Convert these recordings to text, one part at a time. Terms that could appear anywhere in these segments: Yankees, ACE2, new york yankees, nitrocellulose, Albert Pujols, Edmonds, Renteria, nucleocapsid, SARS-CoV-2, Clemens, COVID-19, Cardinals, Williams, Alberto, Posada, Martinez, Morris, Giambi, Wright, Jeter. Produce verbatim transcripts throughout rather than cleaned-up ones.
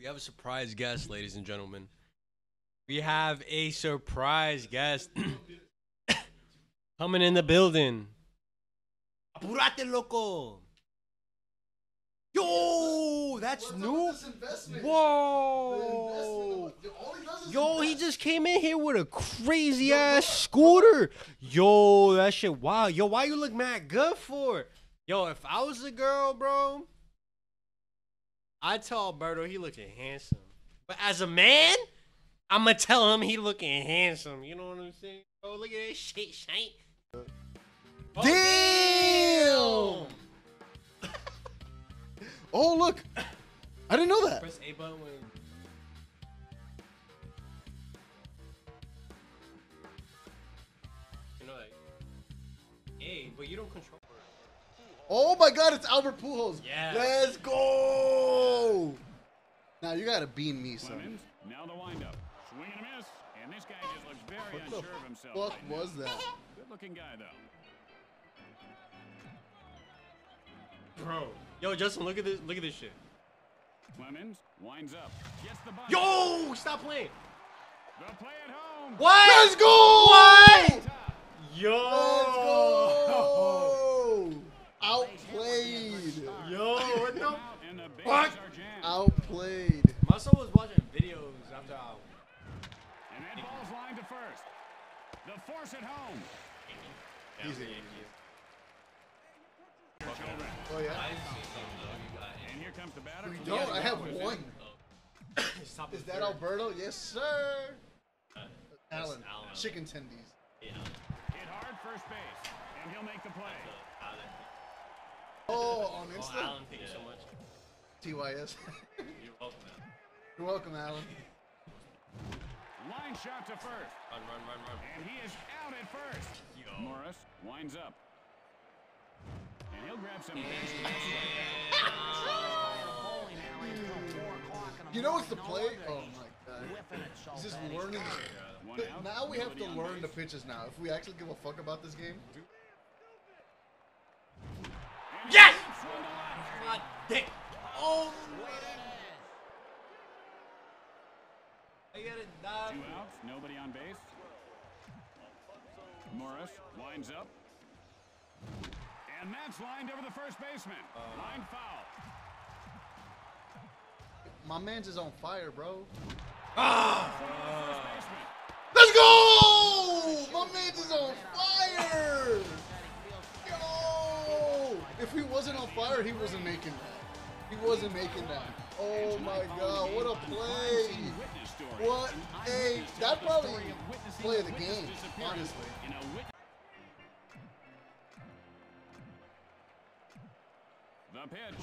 We have a surprise guest, ladies and gentlemen. We have a surprise guest coming in the building. Apurate, loco. Yo, that's new. Whoa. Yo, he just came in here with a crazy ass scooter. Yo, that shit. Wow. Yo, why you look mad good for? Yo, if I was a girl, bro, I'd tell Alberto he looking handsome. But as a man, I'm going to tell him he looking handsome. You know what I'm saying? Oh, look at that shit, Shank. Oh, damn. damn. Oh, look! I didn't know that! Press A button when... You know, like... A, but you don't control it. Oh my god, it's Albert Pujols! Yeah! Let's go! Now, you gotta beam me, son. Now the windup. Swing and a miss. And this guy just looks very unsure of himself. What the fuck was that? Good looking guy, though. Bro. Yo, Justin, look at this. Look at this shit. Clemens winds up. Gets the button. Yo, stop playing. The play at home. What? Let's go. What? Yo. Let's go. Outplayed. Yo, what the fuck? Outplayed. My son was watching videos after hours. And that ball's lined to first. The force at home. He's a Yankee. Oh yeah. And here comes the batter. We don't. I have one. Is that Alberto? Yes, sir. Uh, Allen. Allen. Chicken tendies. Yeah. Hit hard first base, and he'll make the play. Oh, on instant. Oh, Allen, thank you so much. T Y S. You're welcome, Allen. You're welcome, Allen. Line shot to first. Run, run, run, run. And he is out at first. Yo. Morris winds up. And he'll grab some You know what's the play? Oh my god. He's just learning. Now we have to learn the pitches now. If we actually give a fuck about this game. Yes! God damn. Oh! I gotta die. Two outs, nobody on base. Morris winds up. And that's lined over the first baseman. Uh, Line foul. My man's is on fire, bro. Ah! Uh, Let's go! My man's is on fire! Yo! If he wasn't on fire, he wasn't making that. He wasn't making that. Oh my god, what a play! What a... That probably play of the game, honestly. The pitch.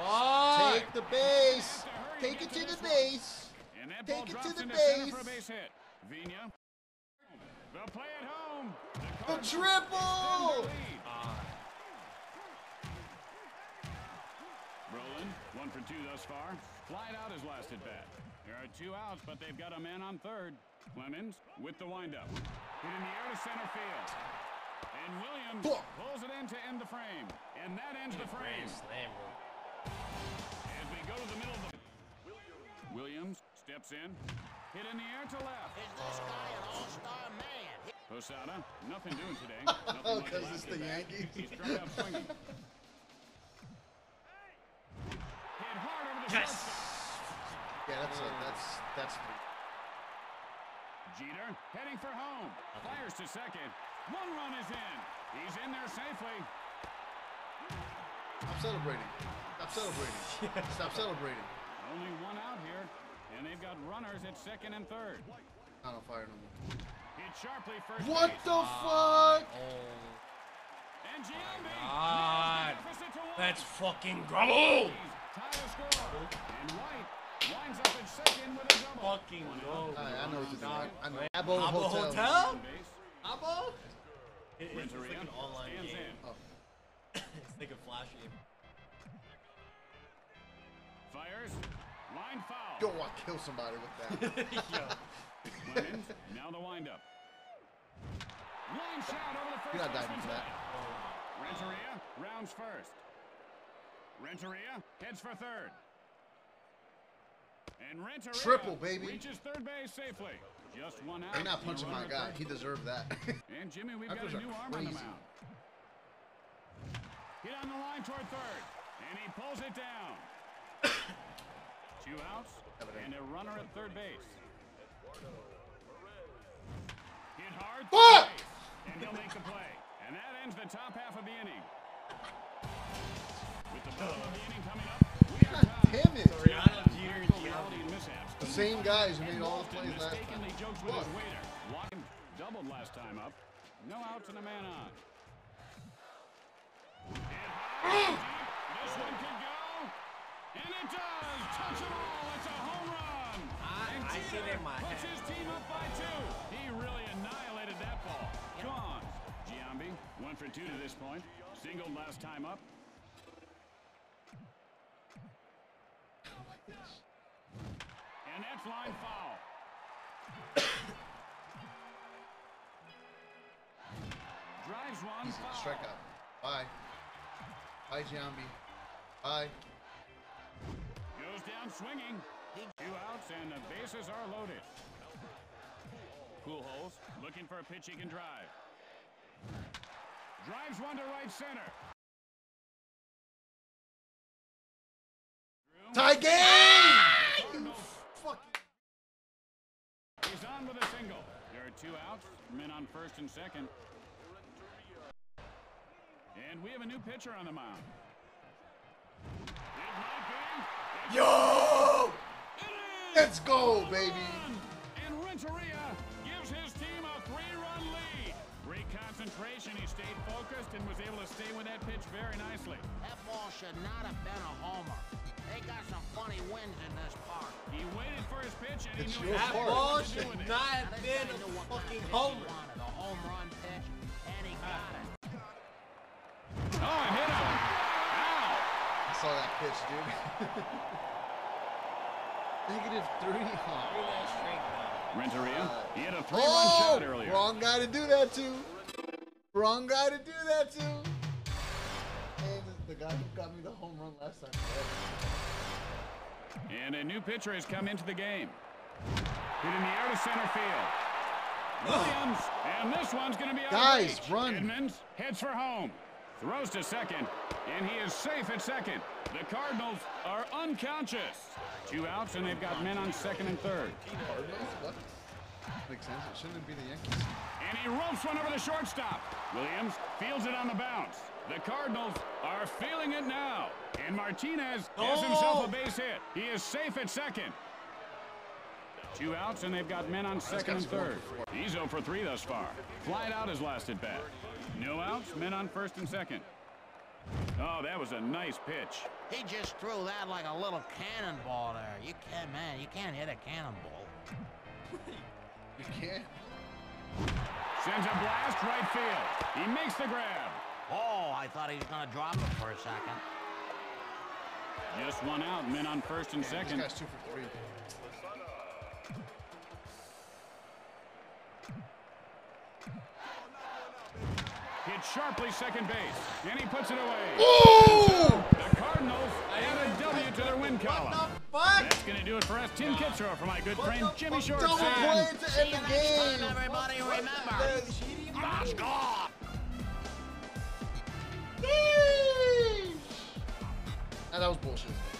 Oh, take the base. Take it to the base. Take it to the base. The play at home. The triple. Roland, one for two thus far. Flied out his last at bat. There are two outs, but they've got a man on third. Clemens with the windup. Hit in the air to center field. And Williams pulls it in to end the frame. And that ends the frame. As we go to the middle of the... Williams steps in. Hit in the air to left. Is this guy an all-star man? Posada, nothing doing today. Oh, because it's the Yankees. He's trying out swinging. Hit hard over the... Yes! Yeah, that's... A, that's... That's... Jeter heading for home. Fires to second. One run is in. He's in there safely. I'm celebrating. Stop celebrating. Stop celebrating. Only one out here, and they've got runners at second and third. Not on fire no more. Hit sharply first. What base. the fuck? Oh. And Giambi. God. That's fucking grumble. Tied a score. And Wright winds up at second with a double. Fucking grumble. I know what you're doing. I know. Abbo Hotel. Hotel? Abbo? It, it's like an online game. Oh. It's like a flash game. Fires. Line foul. Don't want to kill somebody with that. Clemens, now the windup. Line shot over the first. You're not diving for that. Oh. Renteria rounds first. Renteria heads for third. And Renteria triple, baby. Reaches third base safely. Just one out. They're not punching my guy. He deserved that. And Jimmy, we've got a new arm on the mound. Hit on the line toward third. And he pulls it down. Two outs and a runner at third base. Hit hard. What? And he'll make the play. And that ends the top half of the inning. With the middle of the inning coming up, we are damn it. The same guys who made all the plays last time. Jokes with his waiter. Walking doubled last time up. No outs and a man on. This one can go. And it does. Touch it all. It's a home run. And Jeter puts his team up by two. He really annihilated that ball. Gone. Giambi, one for two to this point. Singled last time up. And that's line foul. Drives one. Easy. Foul. Strike out. Bye. Bye, Giambi. Bye. Goes down swinging. Two outs and the bases are loaded. Pujols looking for a pitch he can drive. Drives one to right center. Tie game! Ah! He's on with a single. There are two outs, men on first and second. And we have a new pitcher on the mound. Yo! Let's go, baby! And Renteria gives his team a three-run lead. Great concentration. He stayed focused and was able to stay with that pitch very nicely. That ball should not have been a homer. They got some funny wins in this park. He waited for his pitch and it's he knew that ball should not have been a fucking home run. A home run pitch, and he got it. Oh, I hit him! Wow! I saw that pitch, dude. Negative three. Oh. Renteria, he had a three-run oh, shot earlier. Wrong guy to do that to. Wrong guy to do that to. And the guy who got me the home run last time. And a new pitcher has come into the game. Hit in the air to center field. Williams, and this one's going to be out. Guys, run. Edmonds heads for home. Throws to second, and he is safe at second. The Cardinals are unconscious. Two outs, and they've got men on second and third. Cardinals? What? Makes sense. It shouldn't be the Yankees. And he ropes one over the shortstop. Williams fields it on the bounce. The Cardinals are feeling it now. And Martinez has himself a base hit. He is safe at second. Two outs, and they've got men on second and third. He's oh for three thus far. Flied out his last at bat. No outs, men on first and second. Oh, that was a nice pitch. He just threw that like a little cannonball there. You can't, man, you can't hit a cannonball. You can't. Sends a blast right field. He makes the grab. Oh, I thought he was going to drop it for a second. Just one out, men on first and yeah, second. This guy's two for three. Hit sharply second base, and he puts it away. Ooh! The Cardinals add a W to their win column. What the fuck? That's going to do it for us. Tim Kitzer for my good what friend Jimmy Short. Double play to end the game. Time, everybody, what remember. Let's go! Nah, that was bullshit.